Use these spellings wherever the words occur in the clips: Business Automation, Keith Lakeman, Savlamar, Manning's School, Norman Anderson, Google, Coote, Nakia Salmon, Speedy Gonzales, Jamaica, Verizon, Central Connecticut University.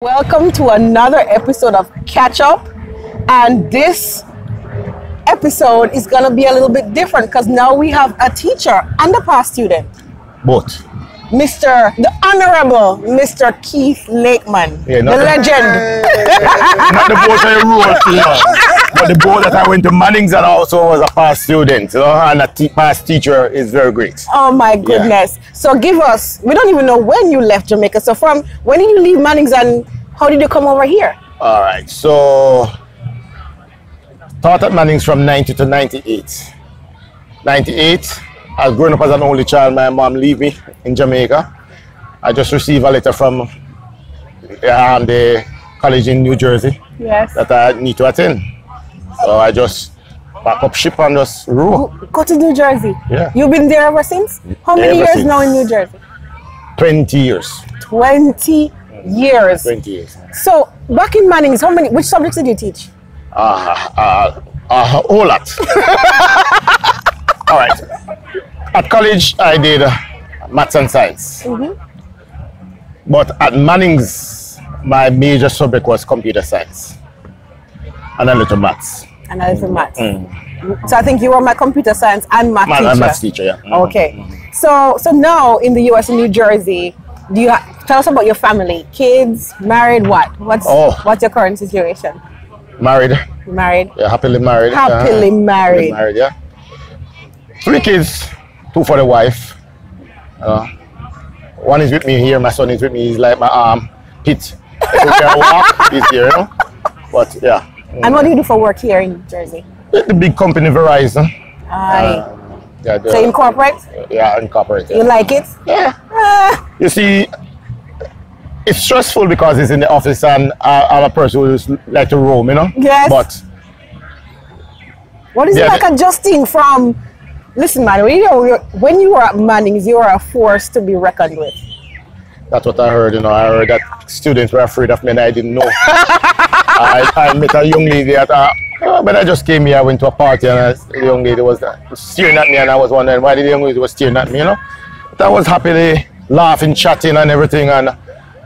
Welcome to another episode of Catch Up, and this episode is going to be a little bit different because now we have a teacher and a past student. Both. The Honorable Mr. Keith Lakeman, the legend. Not the boat I rode to, but the boat that I went to Manning's and also was a past student, and a past teacher is very great. Oh my goodness. Yeah. So give us, we don't even know when you left Jamaica, so from when did you leave Manning's and how did you come over here? All right, so taught at Manning's from 90 to 98. 98. I was growing up as an only child. My mom leave me in Jamaica. I just received a letter from the college in New Jersey that I need to attend. So I just pack up ship and just rule. Go to New Jersey? Yeah. You've been there ever since? How many years now in New Jersey? 20 years. 20 years. 20 years. So back in Manning's, which subjects did you teach? A whole lot. All right. At college, I did maths and science. But at Manning's, my major subject was computer science and a little maths. And a little maths. So I think you were my computer science and math teacher. And maths teacher, yeah. Okay. So now in the U.S. in New Jersey, do you tell us about your family? Kids, married, what? What's your current situation? Married. Married. Yeah, happily married. Happily married. Happily married, yeah. 3 kids, 2 for the wife. One is with me here, my son is with me, he's like my arm, Pete. He can walk, he's here, you know? But yeah. And what do you do for work here in Jersey? The big company, Verizon. Yeah, so in corporate? Yeah, in corporate. Yeah. You like it? Yeah. You see, it's stressful because it's in the office and I'm a person who just like to roam, you know? Yes. But what is it like adjusting from... Listen, man, when you were at Manning's, you were a force to be reckoned with. That's what I heard, you know. I heard that students were afraid of me and I didn't know. I met a young lady at when I just came here, I went to a party and the young lady was staring at me and I was wondering why the young lady was staring at me, you know. But I was happily laughing, chatting and everything, and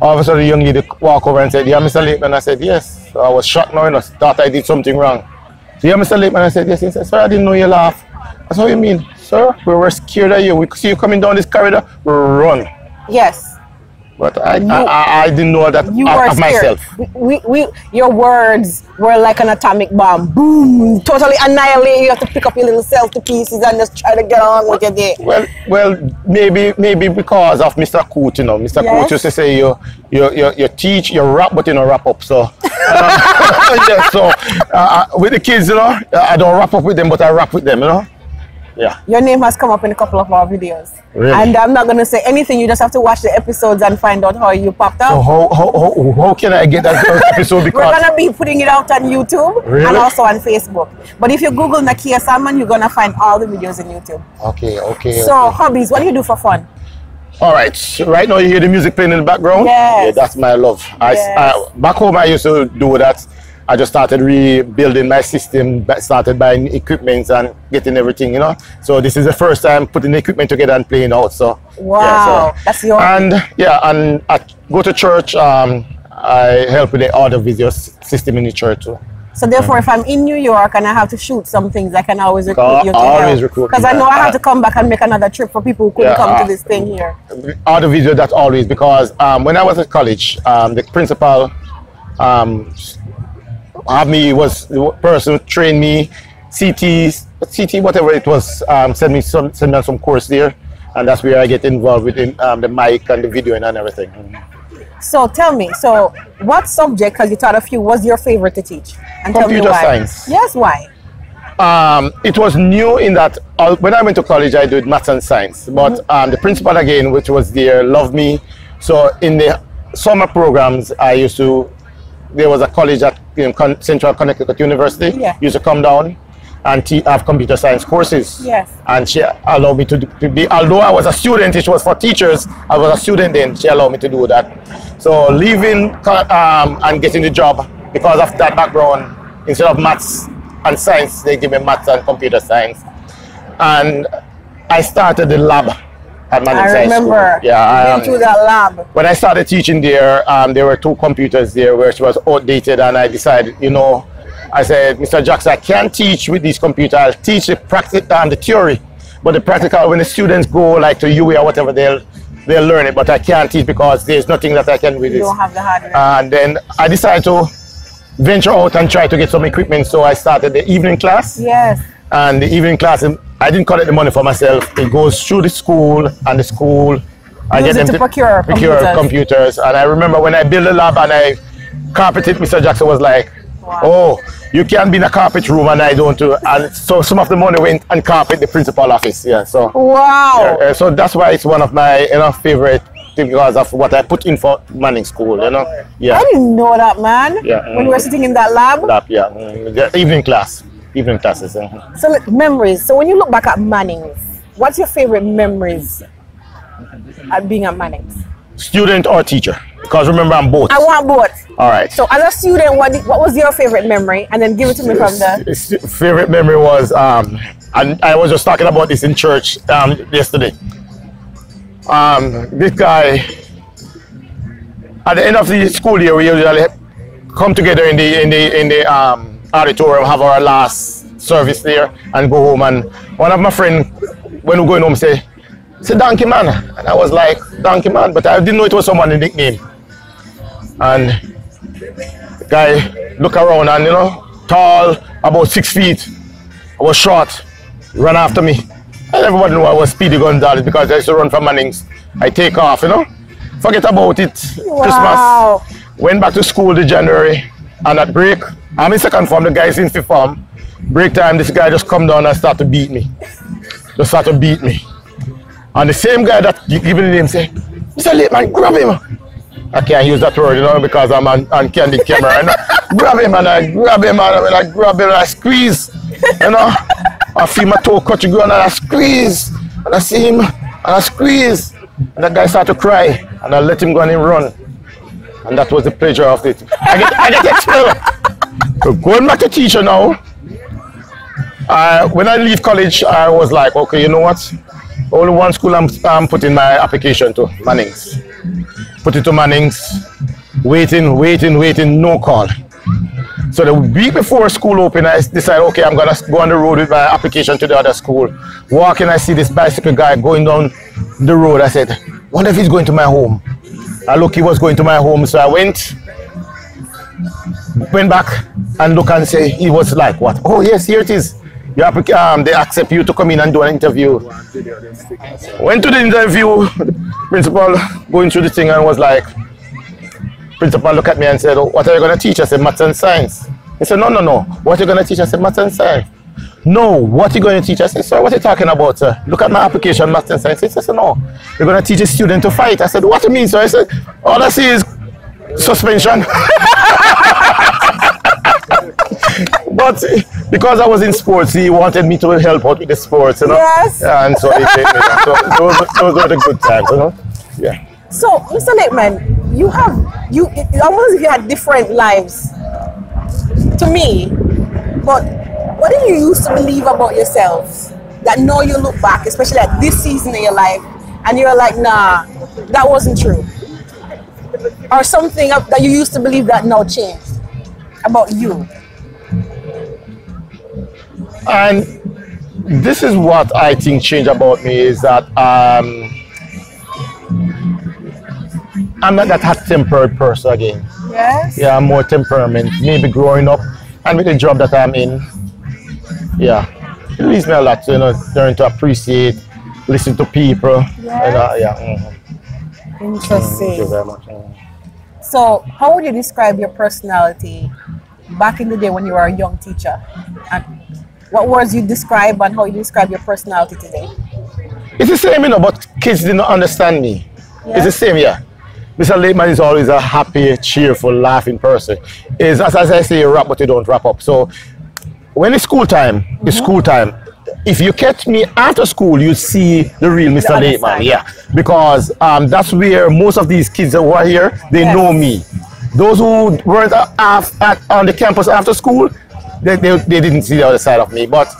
all of a sudden the young lady walked over and said, "Yeah, Mr. Lakeman." I said, "Yes." So I was shocked now, you know, thought I did something wrong. "So, yeah, Mr. Lakeman." I said, "Yes." He said, "Sir, I didn't know you laugh." "That's what you mean?" "Sir, we were scared of you. We see you coming down this corridor, we run." Yes. But I didn't know that you were scared of myself. Your words were like an atomic bomb. Boom, totally annihilate. You have to pick up your little self to pieces and just try to get on with your day. Well, maybe because of Mr. Coote, you know. Mr. Coote used to say, you teach, you rap, but you don't wrap up. So, with the kids, you know, I don't wrap up with them, but I rap with them, you know. Yeah. Your name has come up in a couple of our videos. Really? And I'm not going to say anything. You just have to watch the episodes and find out how you popped up. So how can I get that first episode? Because we're going to be putting it out on YouTube and also on Facebook. But if you Google Nakia Salmon, you're going to find all the videos on YouTube. Okay. So hobbies, what do you do for fun? All right. Right now you hear the music playing in the background? Yes. Yeah, that's my love. Back home I used to do that. I just started rebuilding my system, started buying equipment and getting everything, you know. So this is the first time putting the equipment together and playing out. So wow, yeah, so. That's your. And yeah, and I go to church. I help with the audio-visual system in the church too. So therefore, if I'm in New York and I have to shoot some things, I can always recruit you to help. Because I know I have to come back and make another trip for people who couldn't come to this thing here. Audio-visual, that's always because when I was at college, the principal. He was the person who trained me, CT, whatever it was, sent me some course there, and that's where I get involved with the mic and the video and everything. So tell me, so what subject, because you taught a few, was your favorite to teach? And computer tell me why. Science. Yes, why? It was new in that when I went to college, I did maths and science, but the principal again, which was there, loved me. So in the summer programs, there was a college at Central Connecticut University. Used to come down and have computer science courses. Yes. And she allowed me to be, although I was a student, it was for teachers, I was a student then, she allowed me to do that. So leaving and getting the job, because of that background, instead of maths and science, they give me maths and computer science. And I started the lab at Manning's High School. I remember. Yeah, went to that lab. When I started teaching there, there were two computers there which was outdated, and I decided, you know, I said, Mr. Jackson, I can't teach with these computers. I'll teach the practice and the theory, but the practical, when the students go like to UE or whatever, they'll learn it, but I can't teach because there's nothing that I can do with it. You don't have the hardware. And then I decided to venture out and try to get some equipment, so I started the evening class. Yes. And the evening class, I didn't collect the money for myself. It goes through the school, and the school, I get them to procure computers. And I remember when I built a lab and I carpeted, Mr. Jackson was like, wow. Oh, you can't be in a carpet room, and I don't do. And so some of the money went and carpet the principal office. Yeah. So wow. Yeah, so that's why it's one of my favorite things, because of what I put in for Manning's School. You know. Yeah. I didn't know that, man. Yeah. When we were sitting in that lab. Yeah. The evening class. Evening classes. So like, memories. So when you look back at Manning's, what's your favorite memories at being at Manning's? Student or teacher? Because remember, I'm both. I want both. All right. So as a student, what was your favorite memory? And then give it to me from the... Favorite memory was, and I was just talking about this in church yesterday. This guy, at the end of the school year, we usually come together in the auditorium, have our last service there, and go home. And one of my friends, when we're going home, say, "It's a donkey man," and I was like, "Donkey man," but I didn't know it was someone's nickname. And the guy looked around, and you know, tall, about 6 feet, I was short, ran after me, and everybody knew I was Speedy Gonzales because I used to run for Manning's. I take off, you know, forget about it. Wow. Christmas, went back to school in January, and at break, I'm in second form, the guy's in fifth form. Break time, this guy just come down and start to beat me. Just start to beat me. And the same guy that giving the name said, "Mr. Lakeman, grab him." I can't use that word, you know, because I'm on candy camera. And grab him, and I grab him, and I grab him, and I squeeze. You know, I feel my toe cut you ground, and I squeeze. And I see him, and I squeeze. And that guy started to cry, and I let him go and him run. And that was the pleasure of it. I get expelled. So going back to teacher now, when I leave college, I was like, okay, you know what? Only one school I'm putting my application to, Manning's. Put it to Manning's, waiting, no call. So the week before school opened, I decided, okay, I'm gonna go on the road with my application to the other school. Walking, I see this bicycle guy going down the road. I said, wonder if he's going to my home. I look, he was going to my home, so I went back and look and say, he was like, what? Oh yes, here it is. They accept you to come in and do an interview. Went to the interview, the principal going through the thing and was like, principal looked at me and said, "Oh, what are you going to teach?" I said, "Maths and science." He said, no. "What are you going to teach?" I said, "Maths and science." "No, what are you going to teach?" I said, "Sir, what are you talking about, sir? Look at my application, maths and science." He said, "No, you're going to teach a student to fight." I said, "What do you mean, sir?" I said, "All I see is suspension." But because I was in sports, he wanted me to help out with the sports, you know. Yes. And so he paid me. So those were the good times, you know. Yeah. So, Mr. Lakeman, it's almost like you had different lives to me. But what did you used to believe about yourself that now you look back, especially at this season in your life, and you're like, nah, that wasn't true, or something that you used to believe that now changed about you? And this is what I think changed about me, is that I'm not that hot-tempered person again. Yes. Yeah, I'm more temperament. Maybe growing up and with the job that I'm in, yeah, it leaves me a lot to, you know, learn to appreciate, listen to people. Yes. And, yeah. Mm-hmm. Interesting. Thank you very much. So, how would you describe your personality back in the day when you were a young teacher? What words you describe and how you describe your personality today? It's the same, you know, but kids did not understand me. Yeah. It's the same, yeah. Mr. Lakeman is always a happy, cheerful, laughing person. It's, as I say, you wrap, but you don't wrap up. So when it's school time, mm-hmm. It's school time. If you catch me after school, you see the real Mr. Lakeman, yeah. Because that's where most of these kids that were here, they yes. know me. Those who weren't on the campus after school, they didn't see the other side of me. But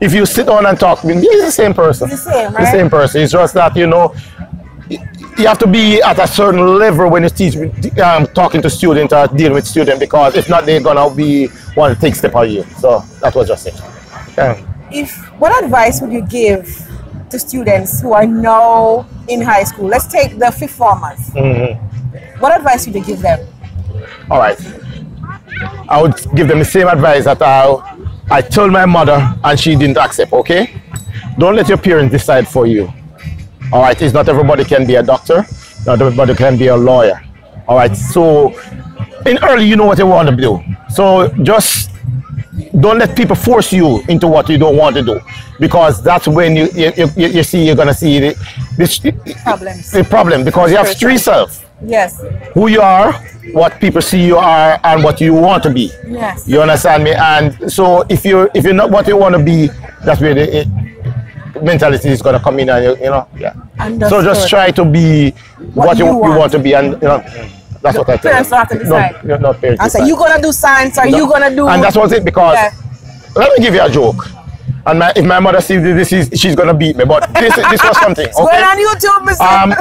If you sit down and talk, he's the same person. He's the same, right? The same person. It's just that, you know, you have to be at a certain level when you teach, talking to students or dealing with students, because if not, they're gonna be one to take step on you. So that was just it. Yeah. What advice would you give to students who are now in high school? Let's take the fifth formers. Mm-hmm. What advice would you give them? All right. I would give them the same advice that I told my mother and she didn't accept, okay? Don't let your parents decide for you. All right, it's not everybody can be a doctor, not everybody can be a lawyer. All right, so in early you know what you want to do. So just don't let people force you into what you don't want to do, because that's when you see you're gonna see the problem, because you have three selves. Yes. Who you are, what people see you are, and what you want to be. Yes. You understand me? And so if you're not what you want to be, that's where the mentality is gonna come in, and you know. Yeah. Understood. So just try to be what you want to be, and you know. That's what I tell you. Parents have to decide. No, not parents. I say you're gonna do science, or you're gonna do. And that was it, because let me give you a joke. And if my mother sees this, she's gonna beat me. But this was something. Okay. Going on YouTube, Mr.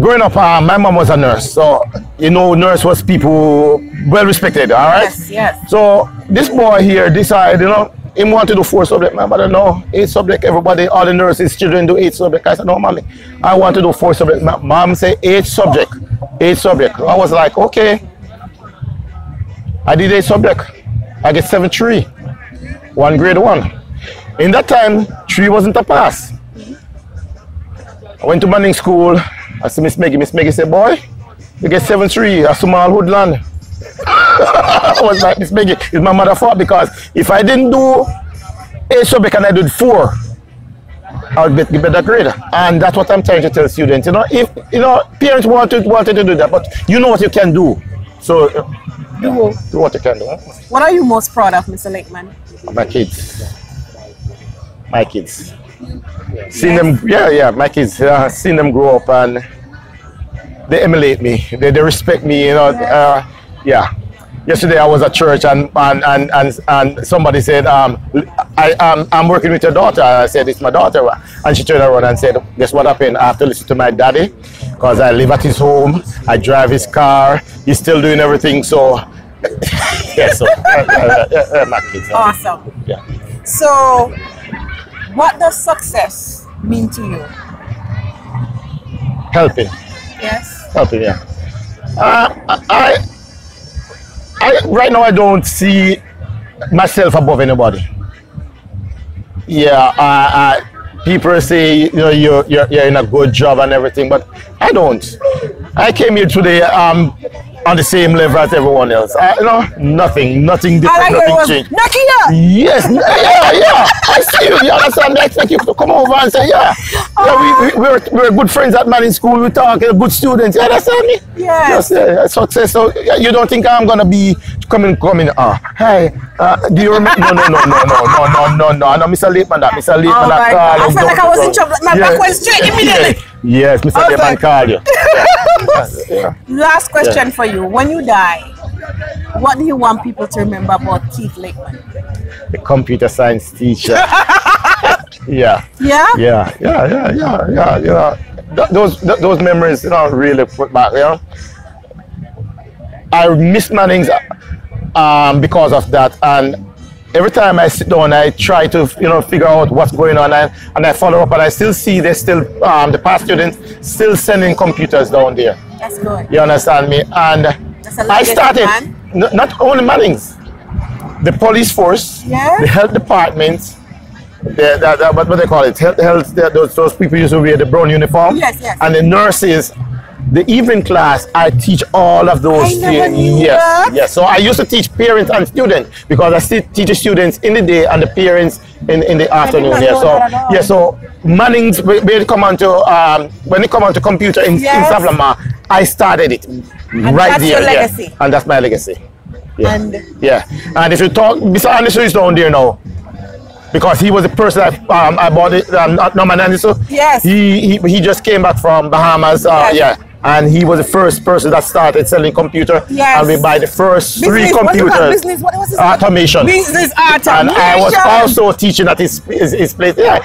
Growing up, my mom was a nurse, so you know, nurse was people well respected. All right. Yes. Yes. So this boy here decided, you know, he wanted to do 4 subjects. My mother, no, 8 subjects. Everybody, all the nurses, children do 8 subjects. I said, no, mommy, I want to do 4 subjects. My mom said 8 subjects. 8 subject. I was like, okay. I did 8 subject. I get 7.3. One grade 1. In that time, 3 wasn't a pass. I went to Manning's School. I said, Miss Maggie. Miss Maggie said, boy, you get 7.3, a small hoodland. I was like, Miss Maggie, it's my mother's fault, because if I didn't do 8 subject and I did 4, I'll get the better grade. And that's what I'm trying to tell students. You know, if you know, parents wanted to do that, but you know what you can do. So do what you can do. What are you most proud of, Mr. Lakeman? My kids. My kids. Yes. Seeing them, my kids. Seeing them grow up, and they emulate me. They respect me. You know, Yesterday I was at church, and somebody said, I'm working with your daughter. I said, it's my daughter. And she turned around and said, guess what happened? I have to listen to my daddy, because I live at his home, I drive his car, he's still doing everything. So, my kids. Awesome. Yeah. So, what does success mean to you? Helping. Yes. Helping, yeah. Right now, I don't see myself above anybody. Yeah, people say, you know, you're in a good job and everything, but I don't. I came here today on the same level as everyone else. Nothing different, nothing changed. Nakia! Yes, I see you. You understand? I expect you to come over and say, we're good friends at Manning's School. We talk, good students. You understand me? Yes. Success. So you don't think I'm gonna be coming? Hi. Do you remember? No. I know Mr. Lakeman. Mr. Lakeman. I felt like I was in trouble. My back went straight immediately. Yes, Mr. Lakeman called you. Last question for you. When you die, what do you want people to remember about Keith Lakeman? The computer science teacher. Yeah. You know, those memories, you know, really put back. You know, I miss Manning's because of that, and every time I sit down, I try to, you know, figure out what's going on, and I follow up, and I still see they still the past students still sending computers down there. That's good. You understand me? And I started not only Manning's, the police force, the health department, what they call it, health. Those people used to wear the brown uniform. Yes. And the nurses. The evening class, I teach all of those things. Yes. So I used to teach parents and students, because I still teach the students in the day and the parents in the afternoon. So Manning's, when they come onto computer in Savlamar, I started it right there. That's your legacy. And that's my legacy. Yeah. And if you talk, Mr. Anderson is down there now, because he was the person I bought it. Norman Anderson. Yes. He just came back from Bahamas. and he was the first person that started selling computer. Yes. And we buy the first three computers. Business, what was his automation. Business automation. And I was also teaching at his place. Yeah,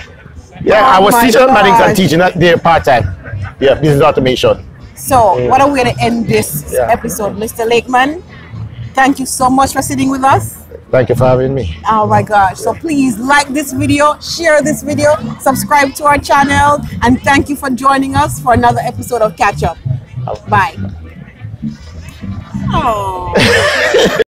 yeah, oh, I was teaching at Manning's and teaching at there part time. Yeah, business automation. So, yeah. What a way to end this episode, Mr. Lakeman. Thank you so much for sitting with us. Thank you for having me. Oh my gosh. So please like this video, share this video, subscribe to our channel, and thank you for joining us for another episode of Catch Up. Bye. Oh.